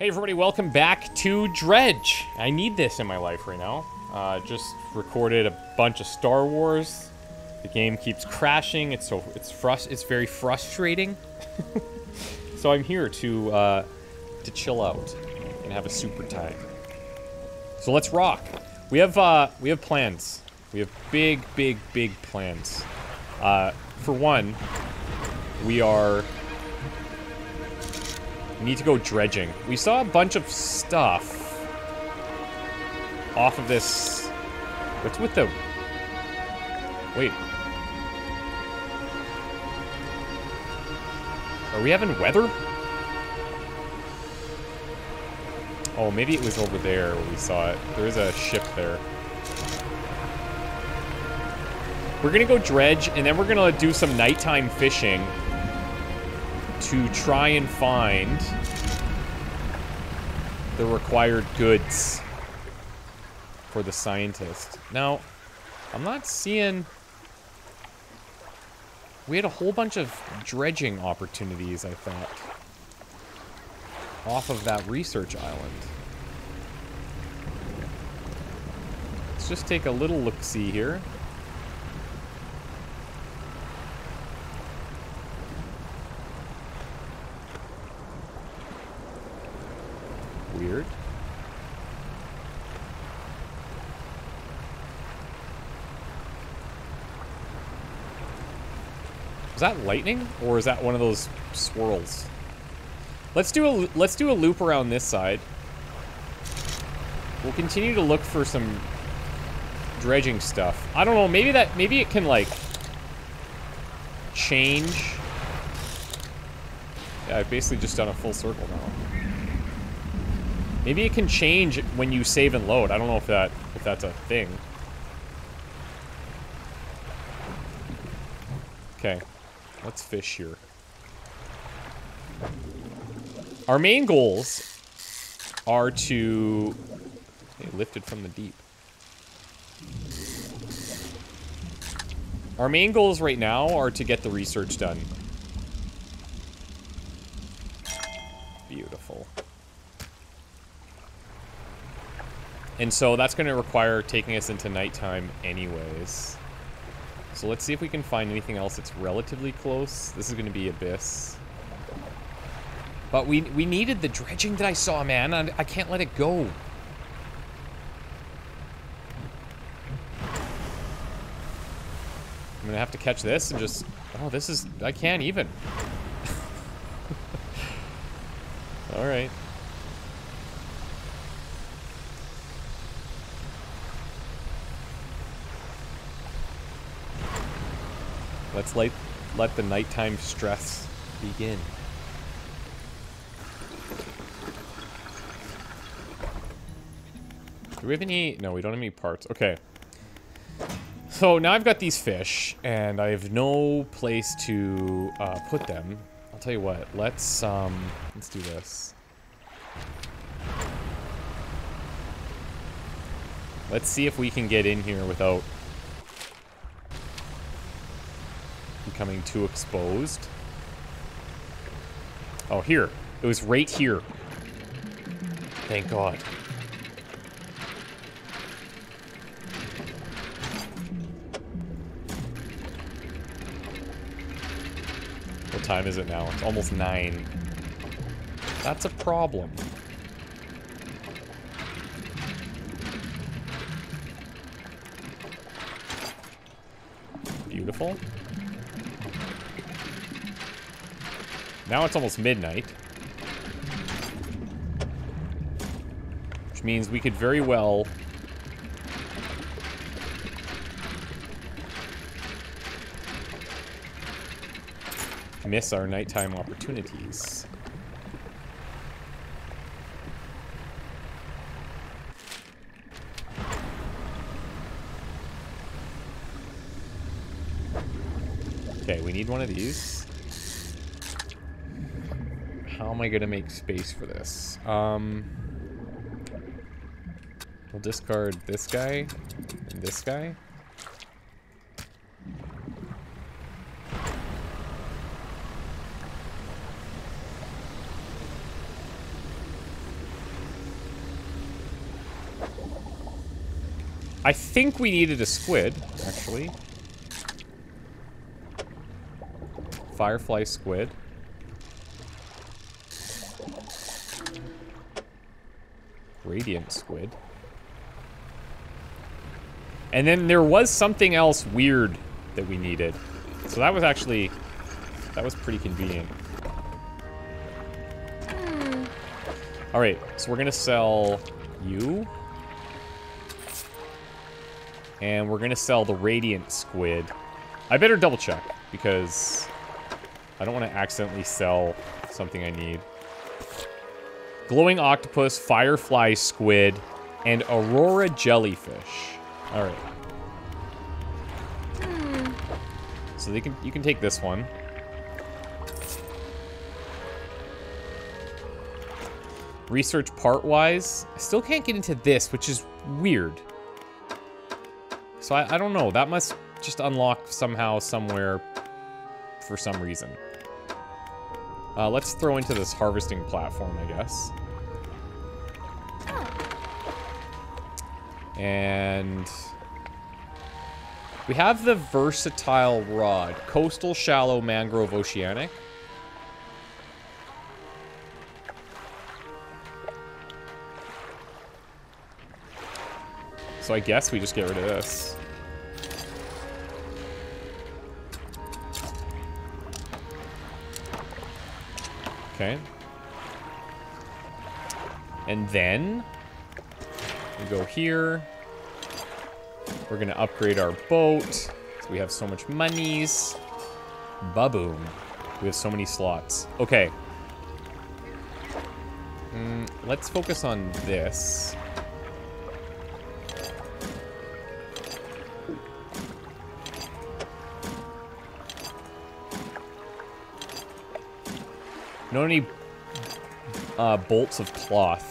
Hey everybody, welcome back to Dredge. I need this in my life right now. Just recorded a bunch of Star Wars. The game keeps crashing. It's very frustrating. So I'm here to chill out and have a super time. So let's rock. We have plans. We have big plans. For one, we need to go dredging. We saw a bunch of stuff off of this. What's with the... Wait. Are we having weather? Oh, maybe it was over there where we saw it. There is a ship there. We're gonna go dredge, and then we're gonna do some nighttime fishing to try and find the required goods for the scientist. Now, I'm not seeing... We had a whole bunch of dredging opportunities, I thought, off of that research island. Let's just take a little look-see here. Weird. Is that lightning, or is that one of those swirls? Let's do a loop around this side. We'll continue to look for some dredging stuff. I don't know. Maybe it can like change. Yeah, I've basically just done a full circle now. Maybe it can change when you save and load. I don't know if that's a thing. Okay, let's fish here. Our main goals are to... Hey, lifted from the deep. Our main goals right now are to get the research done. Beautiful. And so that's going to require taking us into nighttime anyways. So let's see if we can find anything else that's relatively close. This is going to be Abyss. But we needed the dredging that I saw, man. I can't let it go. I'm going to have to catch this and just... Oh, this is... I can't even. All right. Let's let the nighttime stress begin. Do we have any... No, we don't have any parts. Okay. So now I've got these fish, and I have no place to put them. I'll tell you what. Let's do this. Let's see if we can get in here without... becoming too exposed. Oh, here. It was right here. Thank God. What time is it now? It's almost 9. That's a problem. Beautiful. Now it's almost midnight, which means we could very well miss our nighttime opportunities. Okay, we need one of these. How am I gonna make space for this? We'll discard this guy and this guy. I think we needed a squid, actually. Firefly squid. Radiant squid. And then there was something else weird that we needed. So that was actually, that was pretty convenient. All right, so we're gonna sell you. And we're gonna sell the radiant squid. I better double check because I don't wanna accidentally sell something I need. Glowing octopus, firefly squid, and aurora jellyfish. All right. So they can, you can take this one. Research part-wise. I still can't get into this, which is weird. So I don't know. That must just unlock somehow, somewhere, for some reason. Let's throw into this harvesting platform, I guess. And we have the versatile rod. Coastal, shallow, mangrove, oceanic. So I guess we just get rid of this. Okay. And then we go here. We're gonna upgrade our boat. So we have so much monies. Ba-boom. We have so many slots. Okay. Let's focus on this. No any bolts of cloth.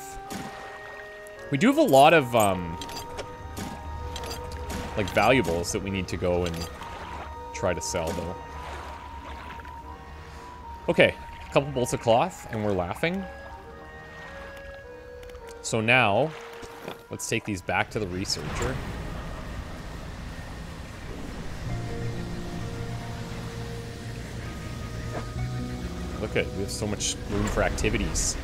We do have a lot of like valuables that we need to go and try to sell though. Okay, a couple bolts of cloth and we're laughing. So now, let's take these back to the researcher. Look at, we have so much room for activities.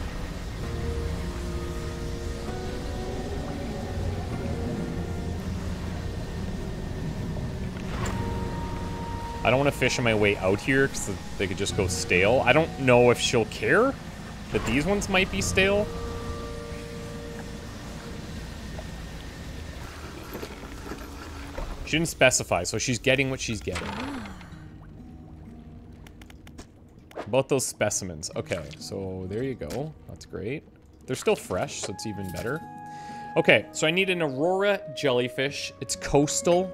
I don't want to fish on my way out here because they could just go stale. I don't know if she'll care that these ones might be stale. She didn't specify, so she's getting what she's getting. Both those specimens. Okay, so there you go. That's great. They're still fresh, so it's even better. Okay, so I need an aurora jellyfish. It's coastal,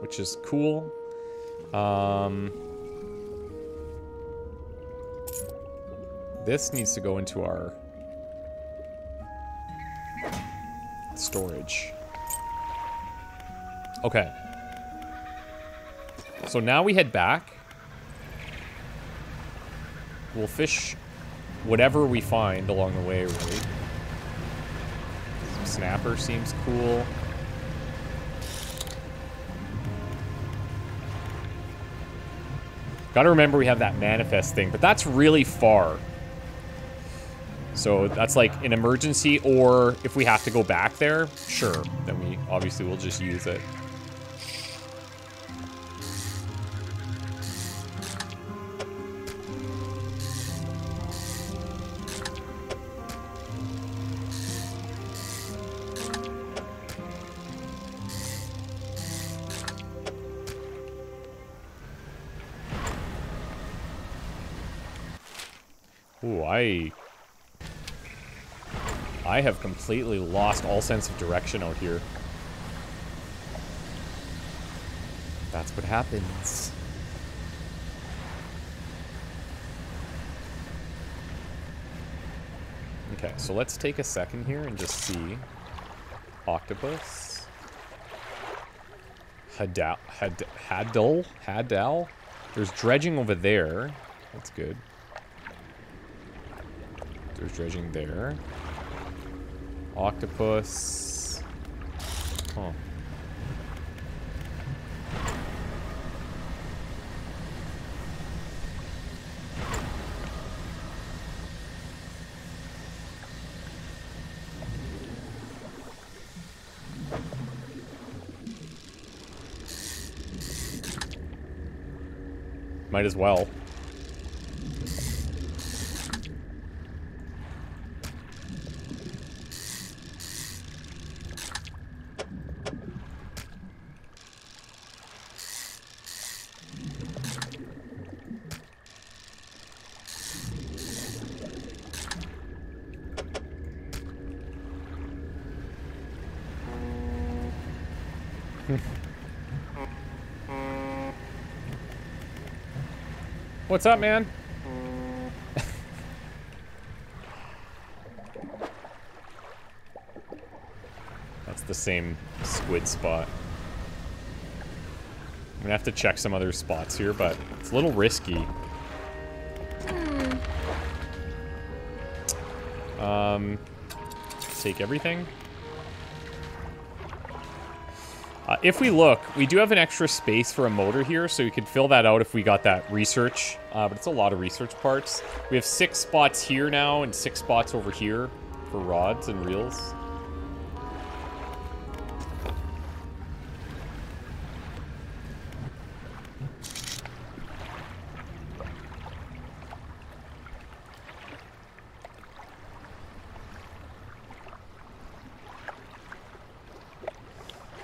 which is cool. This needs to go into our storage. Okay. So now we head back. We'll fish whatever we find along the way, really. Snapper seems cool. Gotta remember we have that manifest thing, but that's really far. So that's like an emergency, or if we have to go back there, sure, then we obviously will just use it. I have completely lost all sense of direction out here. That's what happens. Okay, so let's take a second here and just see. Octopus. Hadal. There's dredging over there. That's good. There's dredging there. Octopus. Huh. Might as well. What's up, man? That's the same squid spot. I'm gonna have to check some other spots here, but it's a little risky. Take everything. If we look, we do have an extra space for a motor here, so we could fill that out if we got that research. But it's a lot of research parts. We have 6 spots here now and 6 spots over here for rods and reels.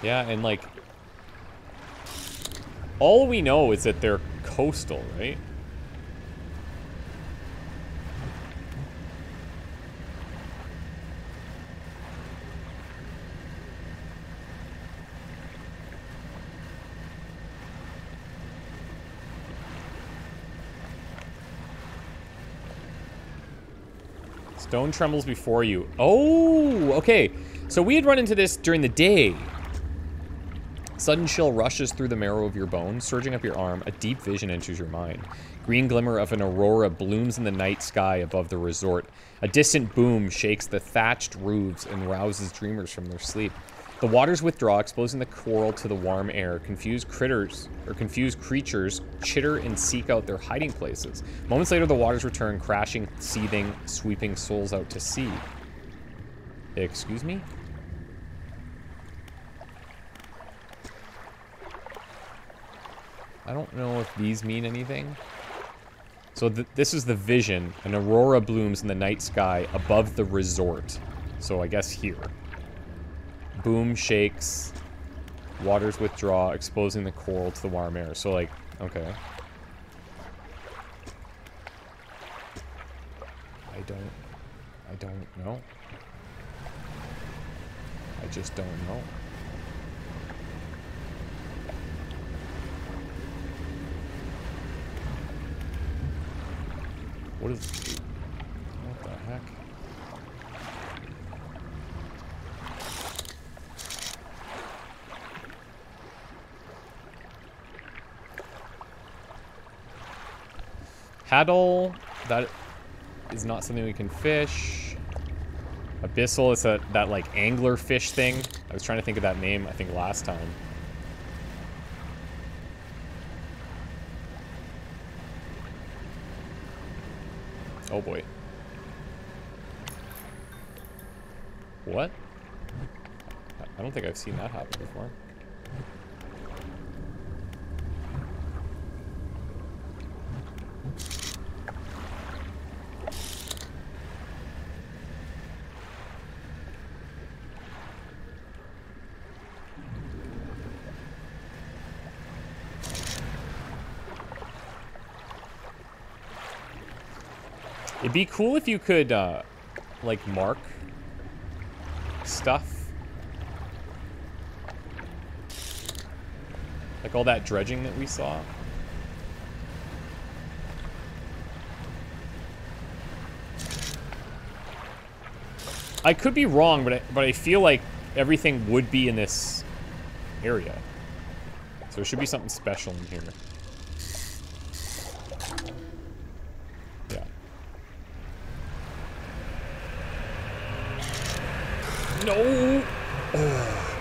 Yeah, and like, all we know is that they're coastal, right? Stone trembles before you. Oh, okay. So we had run into this during the day. Sudden chill rushes through the marrow of your bones, surging up your arm. A deep vision enters your mind. Green glimmer of an aurora blooms in the night sky above the resort. A distant boom shakes the thatched roofs and rouses dreamers from their sleep. The waters withdraw, exposing the coral to the warm air. Confused creatures chitter and seek out their hiding places. Moments later, the waters return, crashing, seething, sweeping souls out to sea. Excuse me? I don't know if these mean anything. So this is the vision. An aurora blooms in the night sky above the resort. So I guess here. Boom shakes. Waters withdraw, exposing the coral to the warm air. So like, okay. I don't know. I just don't know. What is... what the heck? Haddle. That is not something we can fish. Abyssal is that like angler fish thing. I was trying to think of that name, I think, last time. Oh boy. What? I don't think I've seen that happen before. It'd be cool if you could, like, mark stuff. Like all that dredging that we saw. I could be wrong, but I feel like everything would be in this area. So there should be something special in here. No! Oh.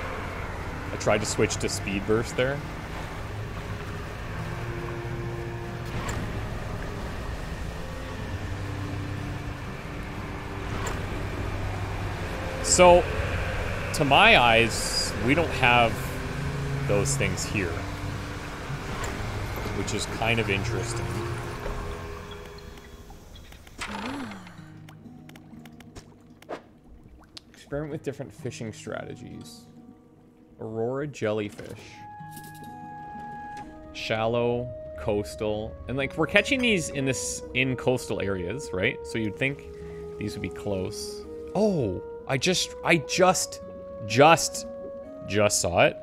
I tried to switch to speed burst there. So, to my eyes, we don't have those things here. which is kind of interesting. Experiment with different fishing strategies. Aurora jellyfish. Shallow, coastal, and like we're catching these in coastal areas, right? So you'd think these would be close. Oh, I just saw it.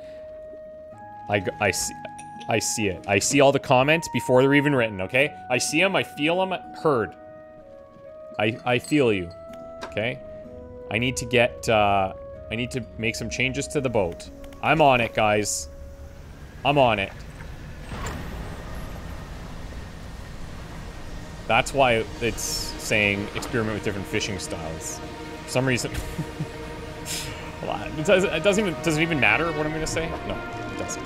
I see it. I see all the comments before they're even written, okay? I see them, I feel them, heard. I feel you, okay? I need to get, I need to make some changes to the boat. I'm on it, guys. I'm on it. That's why it's saying experiment with different fishing styles. For some reason. It doesn't even matter what I'm gonna say. No, it doesn't.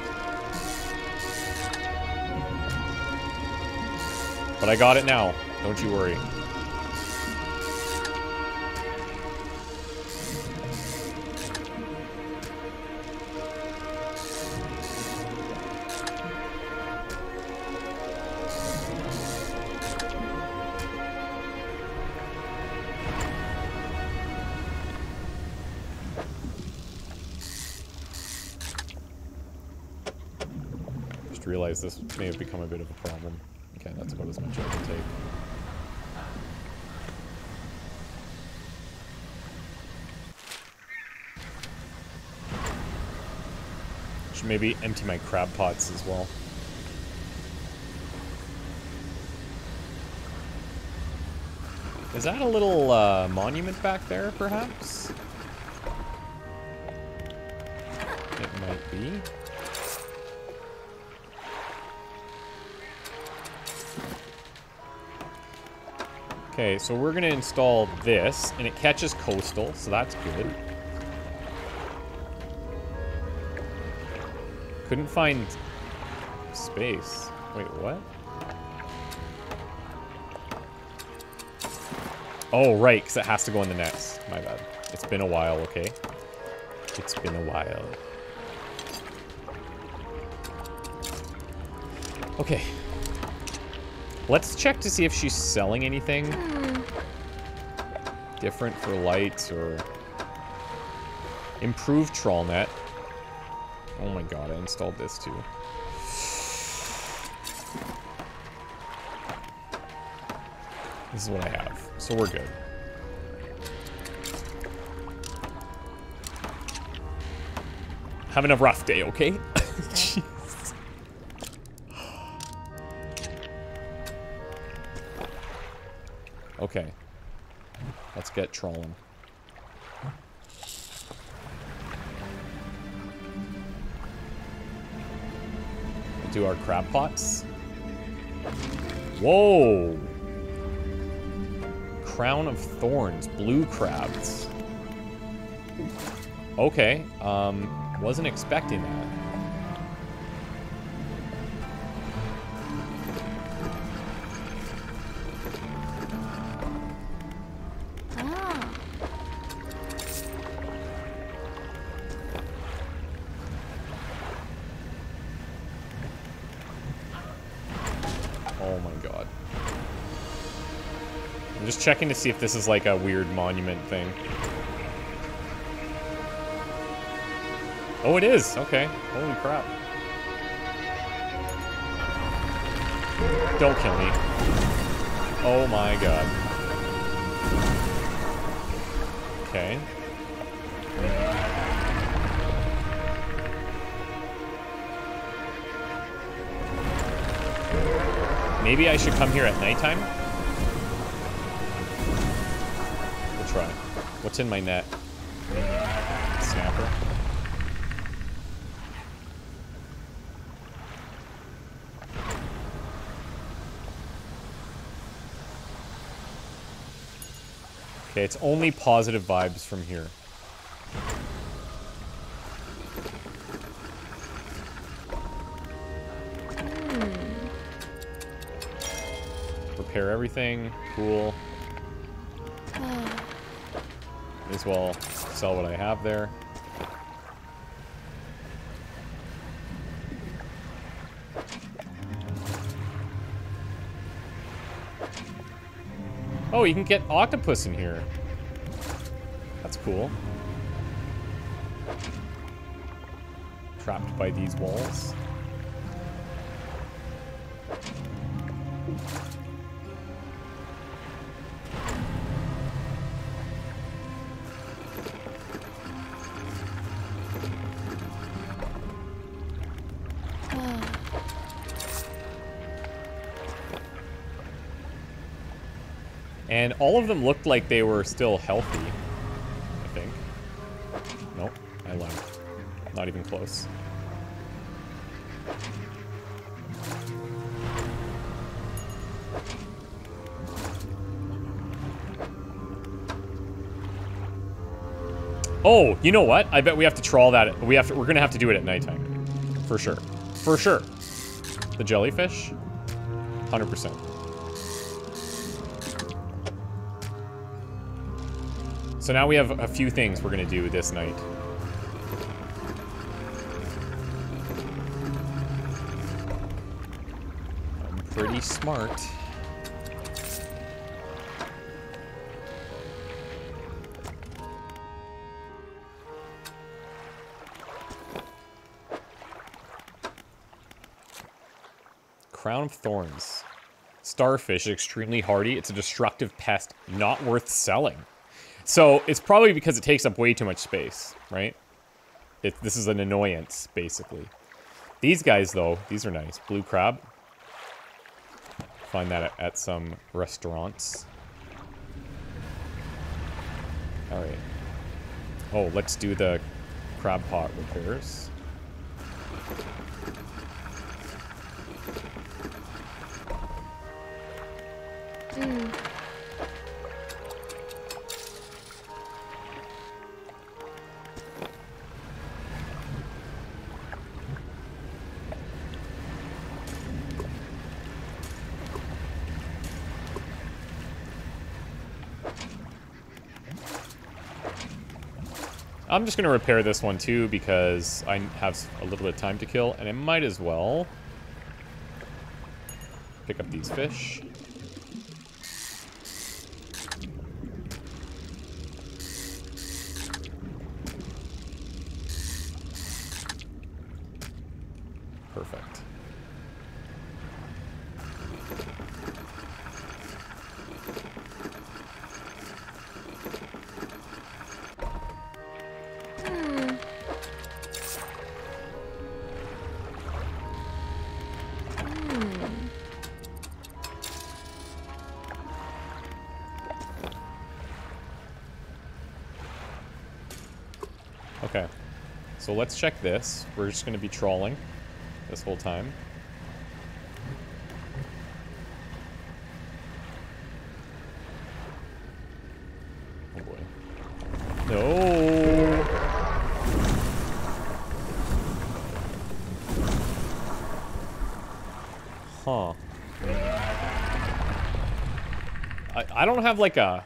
But I got it now. Don't you worry. This may have become a bit of a problem. Okay, that's about as much as I can take. Should maybe empty my crab pots as well. Is that a little monument back there, perhaps? It might be. Okay, so we're gonna install this, and it catches coastal, so that's good. Couldn't find space. Wait, what? Oh, right, because it has to go in the nets. My bad. It's been a while, okay? It's been a while. Okay. Let's check to see if she's selling anything different for lights or improved trawl net. Oh my god, I installed this too. This is what I have, so we're good. Having a rough day, okay? Okay, let's get trolling. We'll do our crab pots. Whoa! Crown of Thorns, blue crabs. Okay, wasn't expecting that. Checking to see if this is like a weird monument thing. Oh, it is. Okay. Holy crap. Don't kill me. Oh my god. Okay. Maybe I should come here at nighttime? Try. What's in my net? Snapper. Okay, it's only positive vibes from here. Prepare everything. Cool. As well, sell what I have there. Oh, you can get octopus in here. That's cool. Trapped by these walls. And all of them looked like they were still healthy, I think. Nope, I lied. Not even close. Oh, you know what? I bet we have to trawl that. We're gonna have to do it at nighttime, for sure. For sure. The jellyfish, 100%. So now we have a few things we're gonna do this night. I'm pretty smart. Crown of Thorns. Starfish is extremely hardy. It's a destructive pest, not worth selling. So it's probably because it takes up way too much space, right? This is an annoyance, basically. These guys, though, these are nice. Blue crab. Find that at some restaurants. All right. Oh, let's do the crab pot repairs. I'm just going to repair this one too because I have a little bit of time to kill and I might as well pick up these fish. Perfect. So let's check this. We're just going to be trawling this whole time. Oh boy. No! Huh. I don't have like a...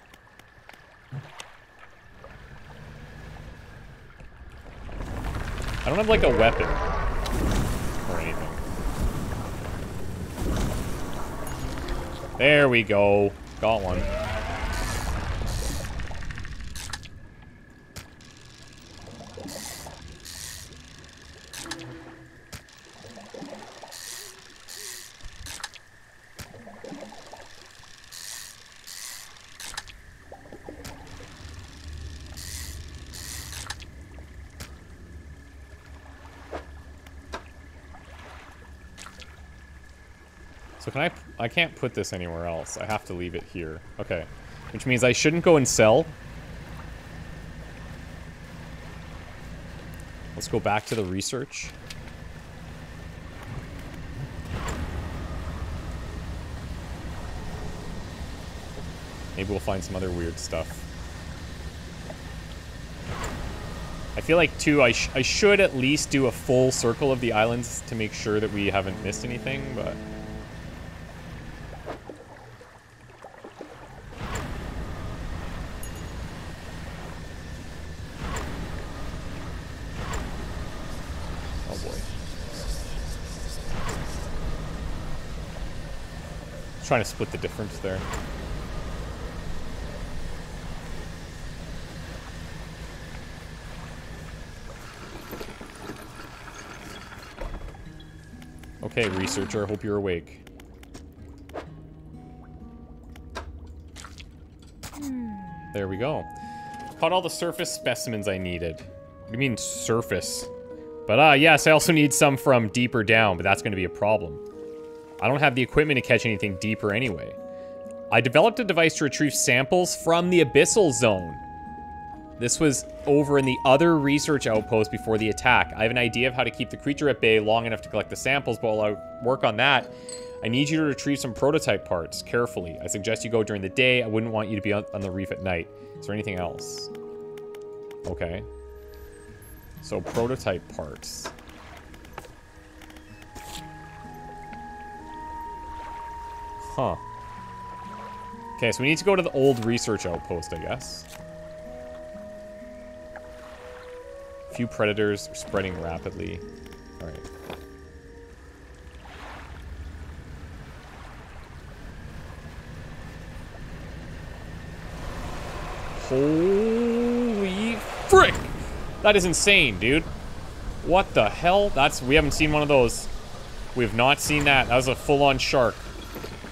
I don't have like a weapon or anything. There we go. Got one. I can't put this anywhere else. I have to leave it here. Okay. Which means I shouldn't go and sell. Let's go back to the research. Maybe we'll find some other weird stuff. I feel like, too, I should at least do a full circle of the islands to make sure that we haven't missed anything, but... Trying to split the difference there. Okay, researcher, hope you're awake. There we go. Caught all the surface specimens I needed. What do you mean surface? But yes, I also need some from deeper down, but that's going to be a problem. I don't have the equipment to catch anything deeper anyway. I developed a device to retrieve samples from the abyssal zone. This was over in the other research outpost before the attack. I have an idea of how to keep the creature at bay long enough to collect the samples, but while I work on that, I need you to retrieve some prototype parts carefully. I suggest you go during the day. I wouldn't want you to be on the reef at night. Is there anything else? Okay. So prototype parts. Huh. Okay, so we need to go to the old research outpost, I guess. A few predators are spreading rapidly. All right. Holy frick! That is insane, dude. What the hell? That's, we haven't seen one of those. We have not seen that. That was a full-on shark.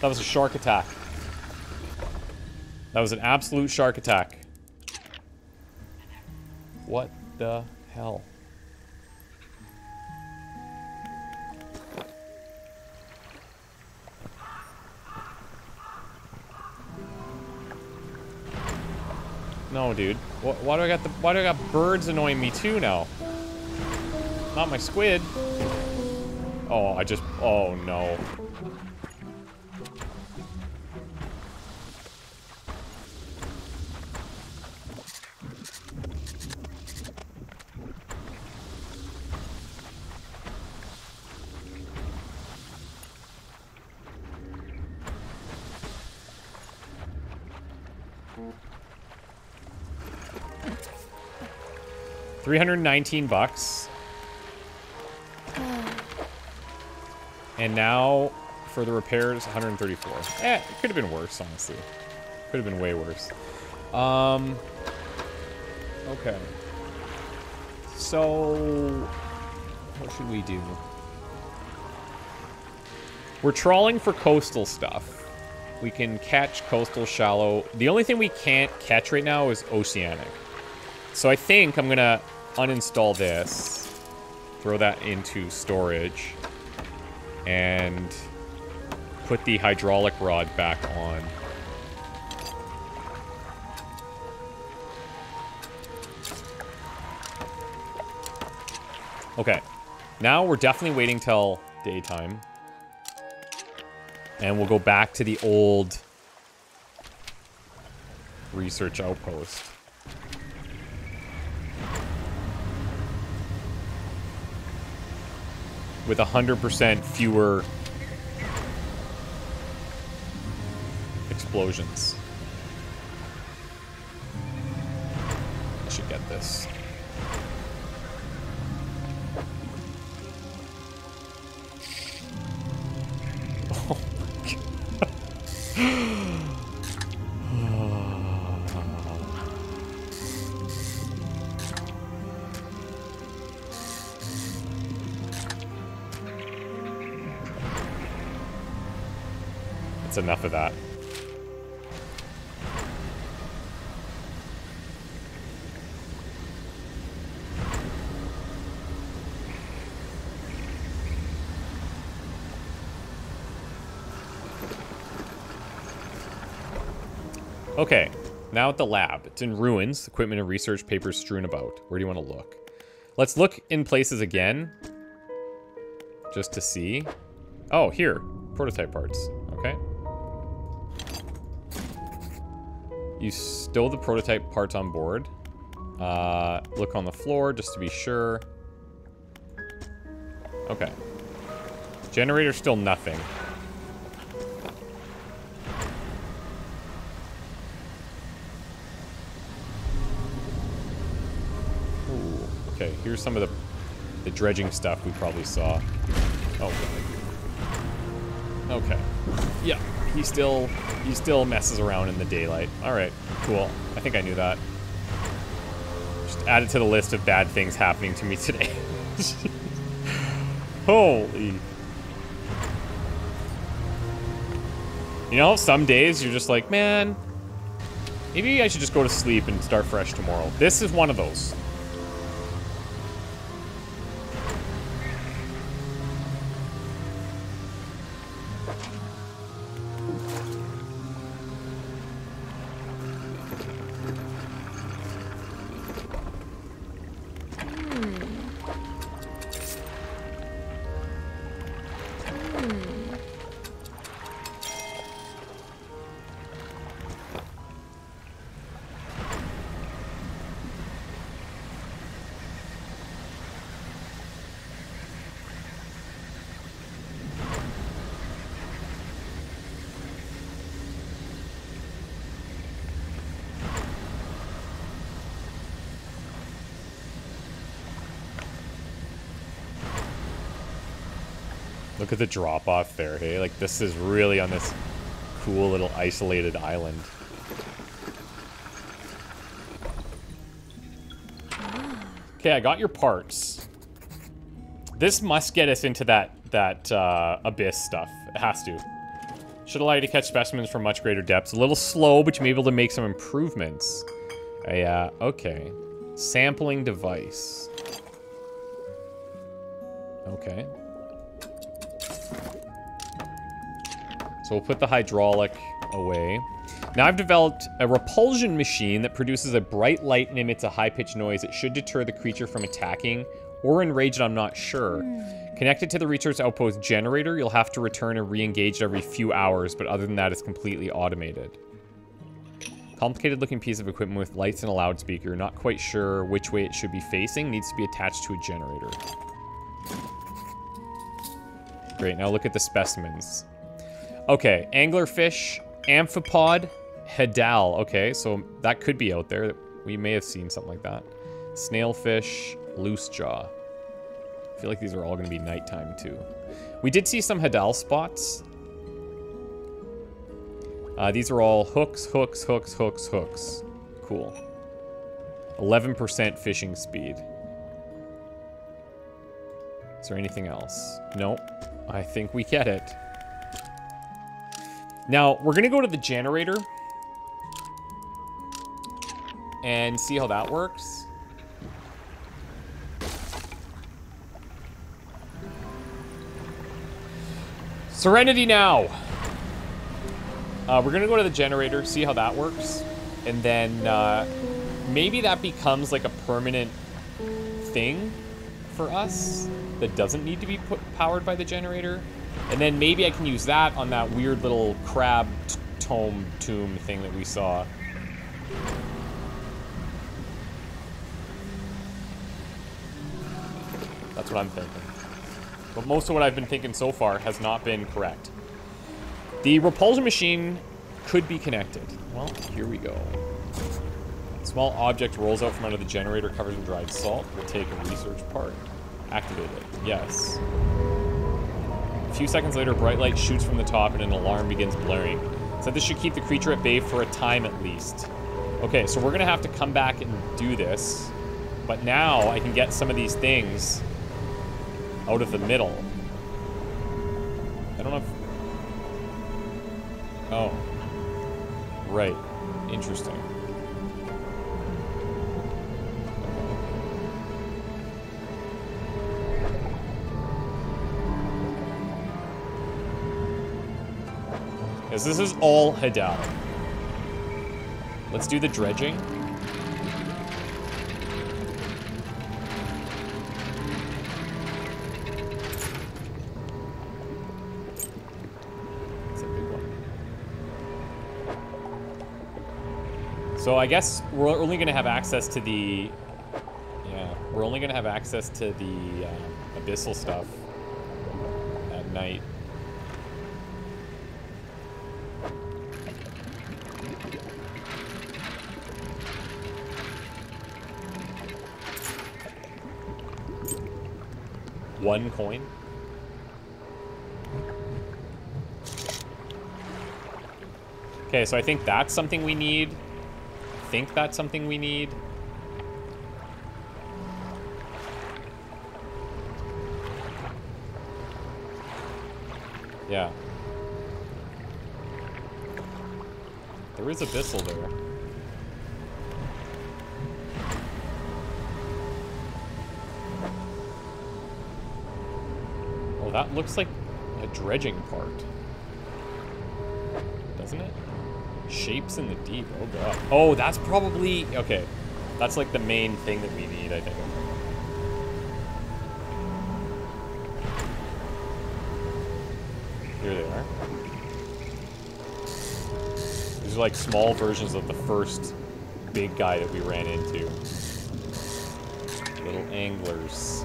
That was a shark attack. That was an absolute shark attack. What the hell? No, dude. Why do I got the? Why do I got birds annoying me too now? Not my squid. Oh, I just. Oh no. $319. And now for the repairs, 134. Eh, it could have been worse, honestly. Could have been way worse. Okay. So, what should we do? We're trawling for coastal stuff. We can catch coastal shallow. The only thing we can't catch right now is oceanic. So I think I'm gonna uninstall this, throw that into storage, and put the hydraulic rod back on. Okay, now we're definitely waiting till daytime. And we'll go back to the old research outpost. With 100% fewer explosions. I should get this. Oh my God. Enough of that. Okay, now at the lab. It's in ruins, equipment and research papers strewn about. Where do you want to look? Let's look in places again, just to see. Oh, here, prototype parts. Okay. You stole the prototype parts on board. Look on the floor just to be sure. Okay. Generator, still nothing. Ooh, okay, here's some of the dredging stuff we probably saw. Oh, okay. Yeah. He still messes around in the daylight. All right, cool. I think I knew that. Just add it to the list of bad things happening to me today. Holy You know, some days you're just like, man, maybe I should just go to sleep and start fresh tomorrow. This is one of those. Look at the drop-off there, hey? Like, this is really on this cool little isolated island. Okay, I got your parts. This must get us into that abyss stuff. It has to. Should allow you to catch specimens from much greater depths. A little slow, but you may be able to make some improvements. Yeah, okay. Sampling device. Okay. So we'll put the hydraulic away. Now I've developed a repulsion machine that produces a bright light and emits a high-pitched noise. It should deter the creature from attacking or enrage it, I'm not sure. Connected to the research outpost generator, you'll have to return and re-engage every few hours, but other than that, it's completely automated. Complicated looking piece of equipment with lights and a loudspeaker. Not quite sure which way it should be facing. Needs to be attached to a generator. Great, now look at the specimens. Okay, anglerfish, amphipod, hedal. Okay, so that could be out there. We may have seen something like that. Snailfish, loose jaw. I feel like these are all going to be nighttime too. We did see some hedal spots. These are all hooks, hooks, hooks, hooks, hooks. Cool. 11% fishing speed. Is there anything else? Nope. I think we get it. Now, we're going to go to the generator and see how that works. Serenity now. We're going to go to the generator, see how that works. And then maybe that becomes like a permanent thing for us that doesn't need to be powered by the generator. And then maybe I can use that on that weird little crab tomb thing that we saw. That's what I'm thinking. But most of what I've been thinking so far has not been correct. The repulsion machine could be connected. Well, here we go. A small object rolls out from under the generator, covered in dried salt. We'll take a research part. Activate it. Yes. A few seconds later, bright light shoots from the top and an alarm begins blaring. So this should keep the creature at bay for a time at least. Okay, so we're gonna have to come back and do this. But now I can get some of these things out of the middle. I don't know if... Oh. Right. Interesting. This is all Hedal. Let's do the dredging. That's a big one. So I guess we're only going to have access to the... Yeah, we're only going to have access to the abyssal stuff at night. One coin. Okay, so I think that's something we need. I think that's something we need. Yeah. There is a Abyssal there. Oh, that looks like a dredging part. Doesn't it? Shapes in the deep. Oh, God. Oh, that's probably... Okay. That's like the main thing that we need, I think. Here they are. These are like small versions of the first big guy that we ran into. Little anglers.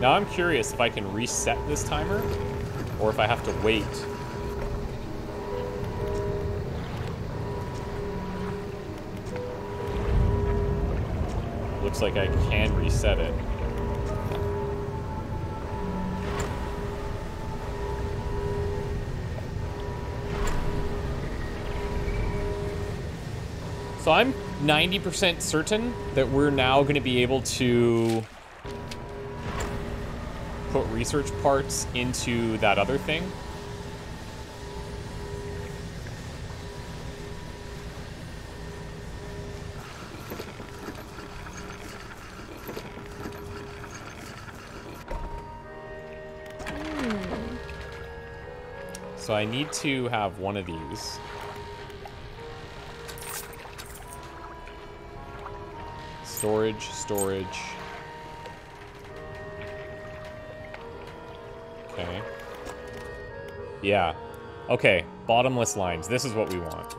Now I'm curious if I can reset this timer, or if I have to wait. Looks like I can reset it. So I'm 90% certain that we're now going to be able to put research parts into that other thing. So I need to have one of these. Storage, storage. Okay. Yeah. Okay. Bottomless lines. This is what we want.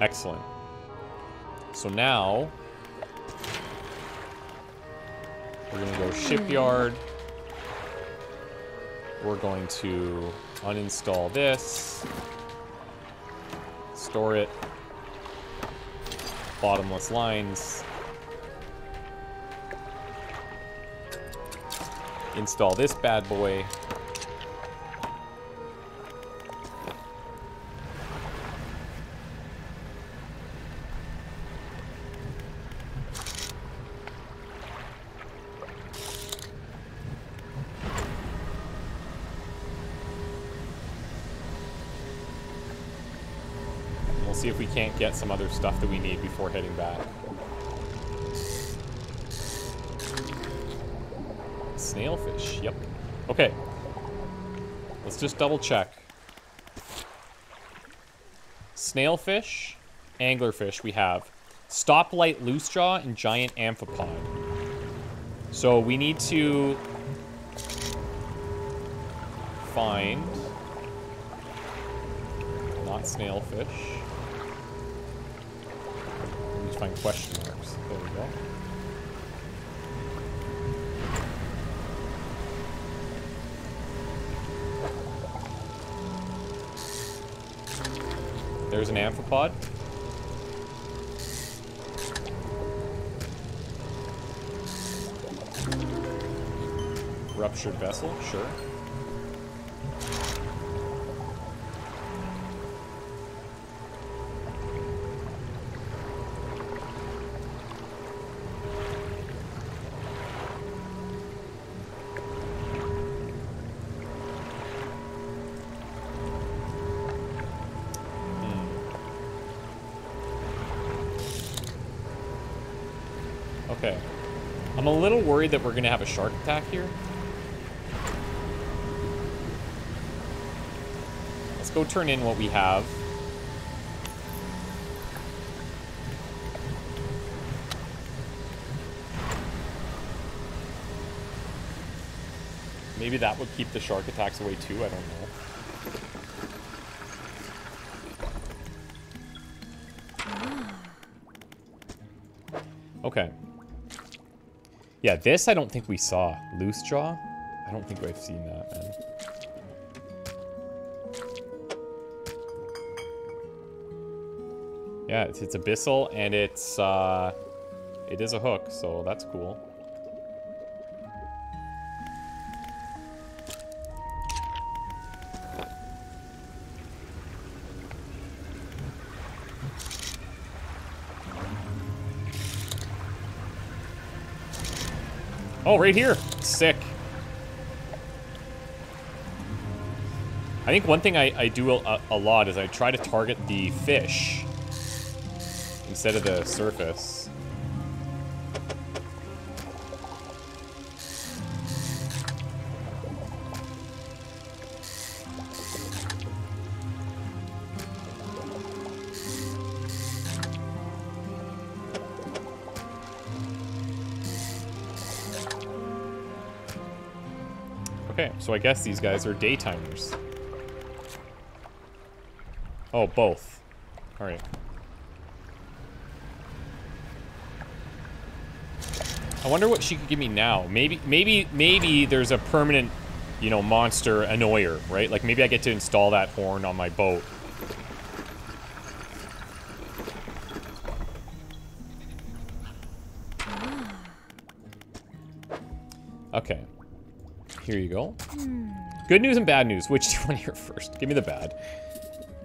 Excellent. So now we're going to go shipyard. We're going to uninstall this. Store it. Bottomless lines. Install this bad boy. See if we can't get some other stuff that we need before heading back. Snailfish, yep. Okay. Let's just double check. Snailfish, anglerfish we have. Stoplight loosejaw and giant amphipod. So we need to find not snailfish. Find question marks. There we go. There's an amphipod. Ruptured vessel, sure. I'm a little worried that we're going to have a shark attack here. Let's go turn in what we have. Maybe that would keep the shark attacks away too, I don't know. Yeah, this I don't think we saw. Loose jaw? I don't think I've seen that, man. Yeah, it's abyssal and it is a hook, so that's cool. Oh, right here. Sick. I think one thing I do a lot is I try to target the fish instead of the surface. Okay, so I guess these guys are daytimers. Oh, both. All right. I wonder what she could give me now. Maybe there's a permanent, you know, monster annoyer, right? Like maybe I get to install that horn on my boat. Okay. Here you go. Good news and bad news. Which do you want to hear first? Give me the bad.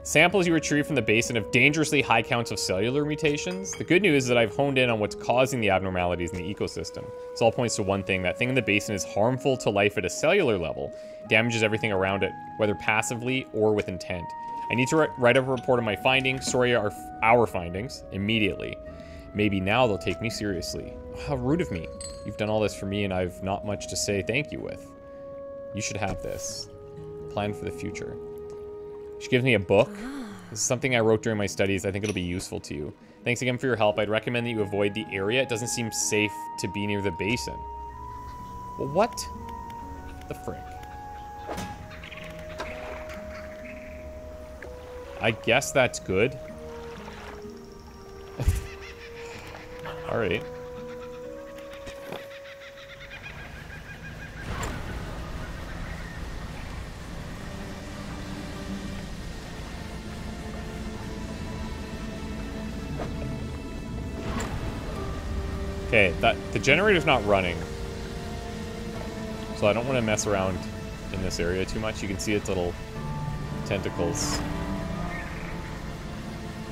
Samples you retrieve from the basin have dangerously high counts of cellular mutations. The good news is that I've honed in on what's causing the abnormalities in the ecosystem. This all points to one thing. That thing in the basin is harmful to life at a cellular level. Damages everything around it, whether passively or with intent. I need to write up a report on my findings. Sorry, our findings. Immediately. Maybe now they'll take me seriously. How rude of me. You've done all this for me and I've not much to say thank you with. You should have this. Plan for the future. She gives me a book. This is something I wrote during my studies. I think it'll be useful to you. Thanks again for your help. I'd recommend that you avoid the area. It doesn't seem safe to be near the basin. Well, what the frick? I guess that's good. All right. Okay, the generator's not running, so I don't want to mess around in this area too much. You can see its little tentacles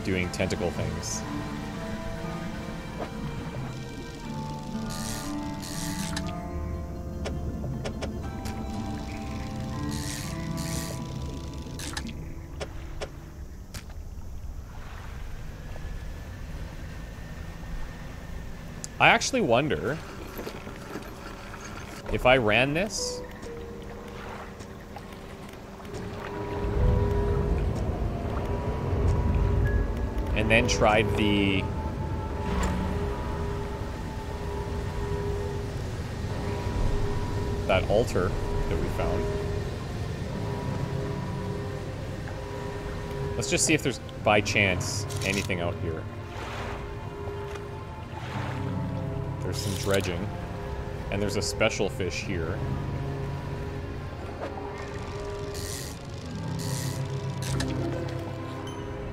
doing tentacle things. I actually wonder if I ran this. And then tried the... that altar that we found. Let's just see if there's, by chance, anything out here. There's some dredging, and there's a special fish here.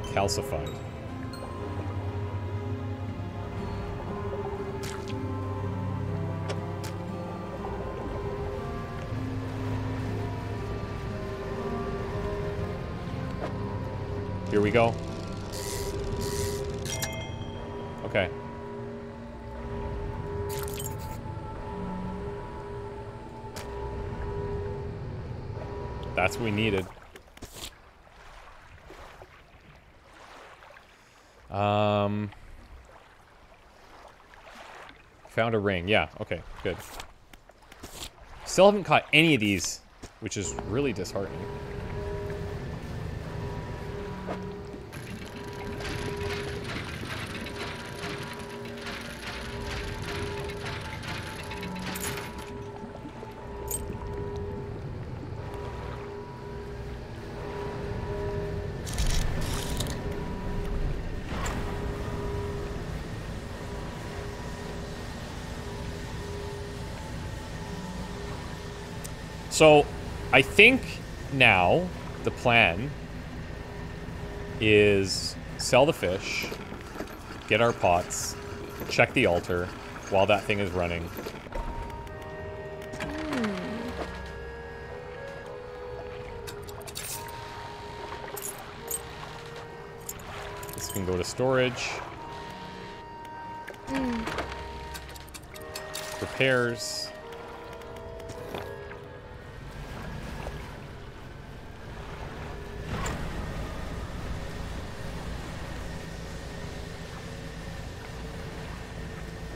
Calcified. Here we go. Okay. That's what we needed. Found a ring. Yeah, okay, good. Still haven't caught any of these, which is really disheartening. So, I think now the plan is sell the fish, get our pots, check the altar while that thing is running. This can go to storage. Repairs.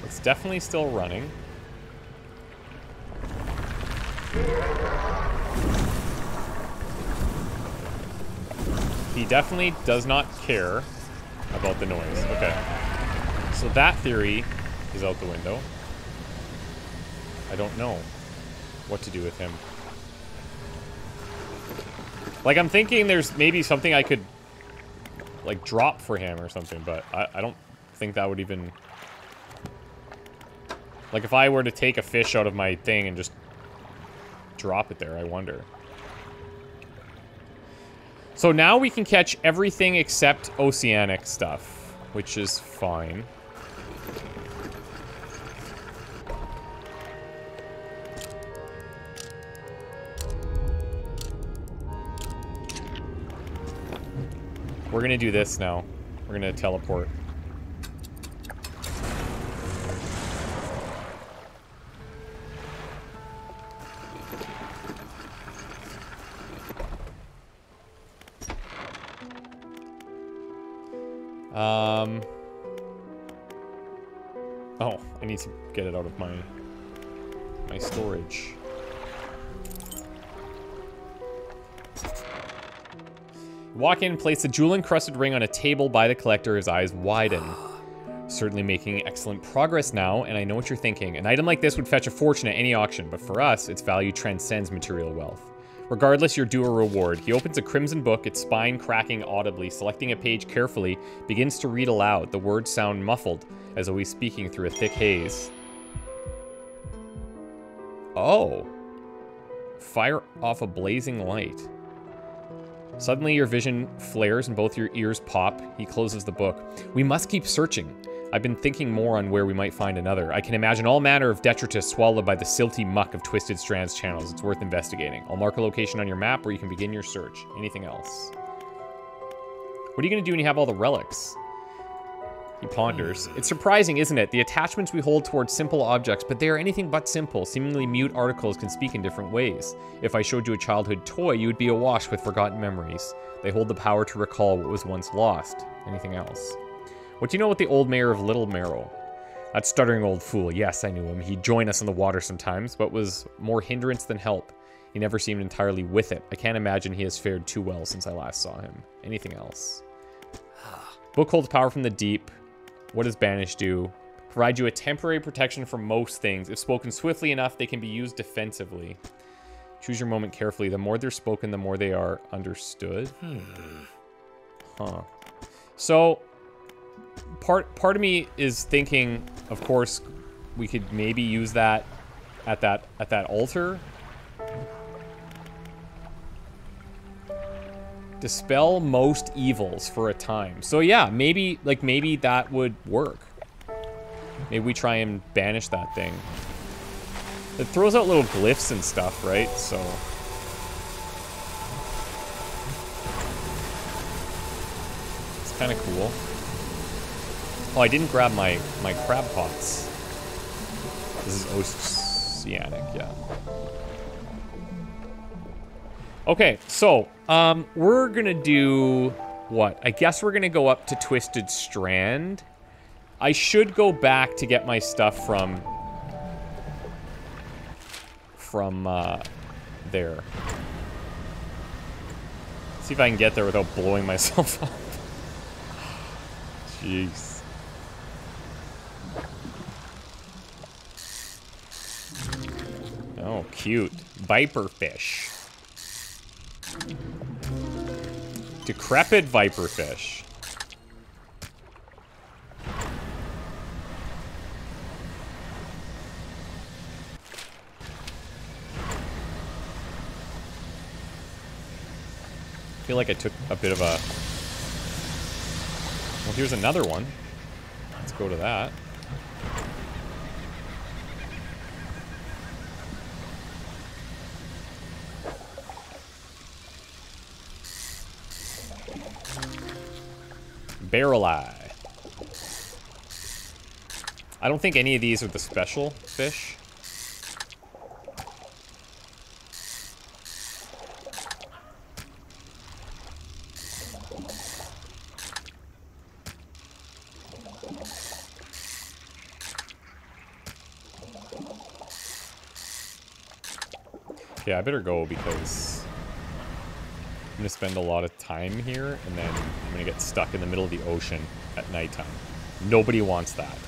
It's definitely still running. He definitely does not care about the noise. Okay. So that theory is out the window. I don't know what to do with him. Like, I'm thinking there's maybe something I could, like, drop for him or something, but I don't think that would even... Like, if I were to take a fish out of my thing and just drop it there, I wonder. So now we can catch everything except oceanic stuff, which is fine. We're gonna do this now. We're gonna teleport. Oh, I need to get it out of my storage. Walk in, place the jewel-encrusted ring on a table by the collector. His eyes widen. Certainly making excellent progress now, and I know what you're thinking. An item like this would fetch a fortune at any auction, but for us, its value transcends material wealth. Regardless, you're due a reward. He opens a crimson book, its spine cracking audibly. Selecting a page carefully, begins to read aloud. The words sound muffled, as though he's speaking through a thick haze. Oh. Fire off a blazing light. Suddenly, your vision flares and both your ears pop. He closes the book. We must keep searching. I've been thinking more on where we might find another. I can imagine all manner of detritus swallowed by the silty muck of Twisted Strand's channels. It's worth investigating. I'll mark a location on your map where you can begin your search. Anything else? What are you going to do when you have all the relics? He ponders. It's surprising, isn't it? The attachments we hold towards simple objects, but they are anything but simple. Seemingly mute articles can speak in different ways. If I showed you a childhood toy, you would be awash with forgotten memories. They hold the power to recall what was once lost. Anything else? What do you know about the old mayor of Little Merrill? That stuttering old fool. Yes, I knew him. He'd join us on the water sometimes, but was more hindrance than help. He never seemed entirely with it. I can't imagine he has fared too well since I last saw him. Anything else? Book holds power from the deep. What does banish do? Provide you a temporary protection for most things. If spoken swiftly enough, they can be used defensively. Choose your moment carefully. The more they're spoken, the more they are understood. Huh. So, part of me is thinking, of course, we could maybe use that at that altar. Dispel most evils for a time. So yeah, maybe that would work. Maybe we try and banish that thing. It throws out little glyphs and stuff, right? So. It's kind of cool. Oh, I didn't grab my crab pots. This is oceanic, yeah. Okay, so, we're gonna do what? I guess we're gonna go up to Twisted Strand. I should go back to get my stuff from there. See if I can get there without blowing myself up. Jeez. Oh, cute. Viperfish. Decrepit viperfish. I feel like I took a bit of a... Well, here's another one. Let's go to that. Barrel eye. I don't think any of these are the special fish. Yeah, I better go because I'm going to spend a lot of time here, and then I'm going to get stuck in the middle of the ocean at nighttime. Nobody wants that.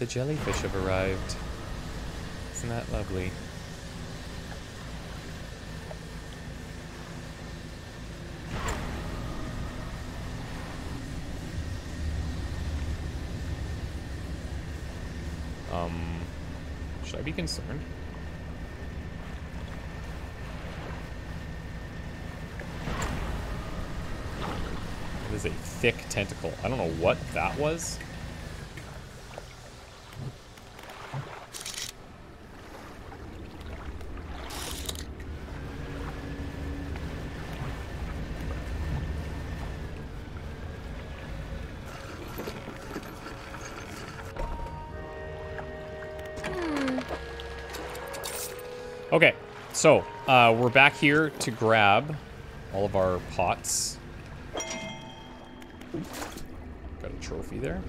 The jellyfish have arrived. Isn't that lovely? Should I be concerned? That is a thick tentacle. I don't know what that was. Okay, so we're back here to grab all of our pots. Got a trophy there.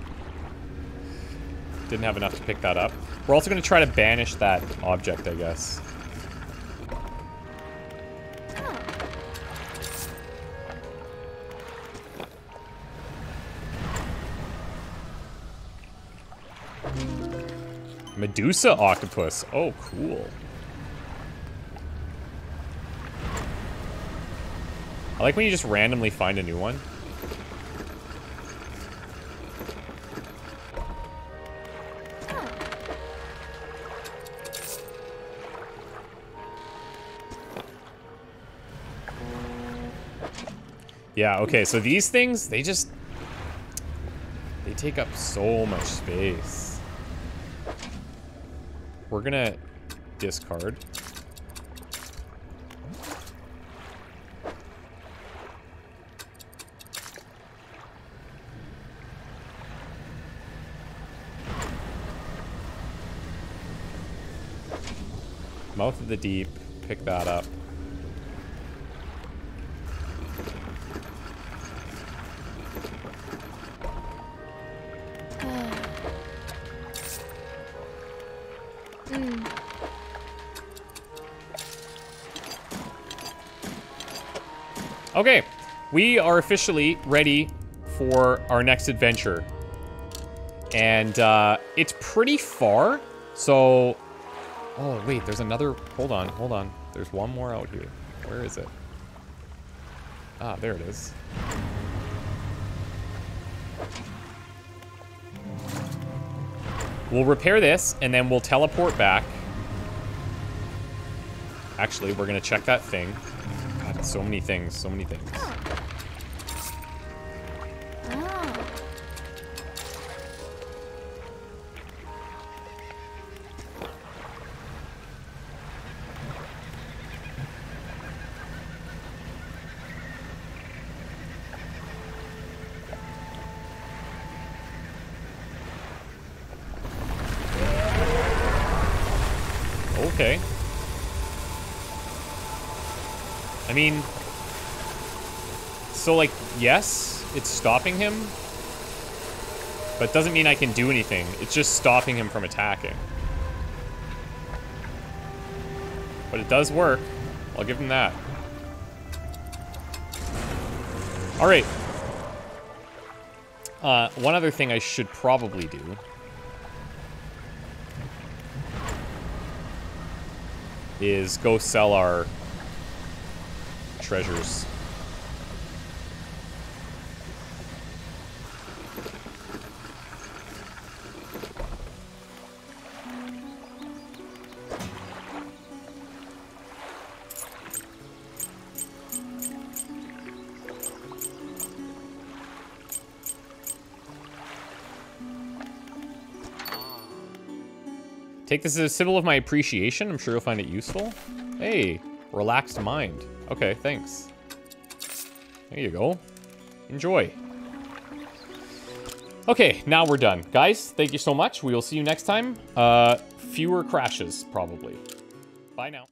Didn't have enough to pick that up. We're also going to try to banish that object, I guess. Medusa octopus. Oh, cool. I like when you just randomly find a new one. Yeah, okay, so these things, they just... they take up so much space. We're gonna discard. Mouth of the Deep, pick that up. Okay, we are officially ready for our next adventure. And it's pretty far, so... oh, wait, there's another... hold on, hold on. There's one more out here. Where is it? Ah, there it is. We'll repair this, and then we'll teleport back. Actually, we're going to check that thing. God, so many things, so many things. I mean, so, like, yes, it's stopping him, but doesn't mean I can do anything. It's just stopping him from attacking. But it does work. I'll give him that. All right. One other thing I should probably do. Is go sell our... treasures. Take this as a symbol of my appreciation. I'm sure you'll find it useful. Hey, relaxed mind. Okay, thanks. There you go. Enjoy. Okay, now we're done. Guys, thank you so much. We will see you next time. Fewer crashes, probably. Bye now.